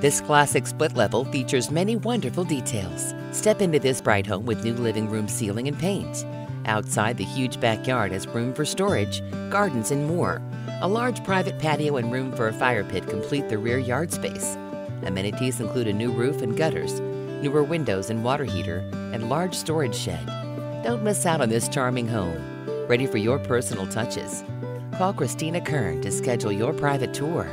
This classic split level features many wonderful details. Step into this bright home with new living room ceiling and paint. Outside, the huge backyard has room for storage, gardens, and more. A large private patio and room for a fire pit complete the rear yard space. Amenities include a new roof and gutters, newer windows and water heater, and large storage shed. Don't miss out on this charming home. Ready for your personal touches? Call Christina Kern to schedule your private tour.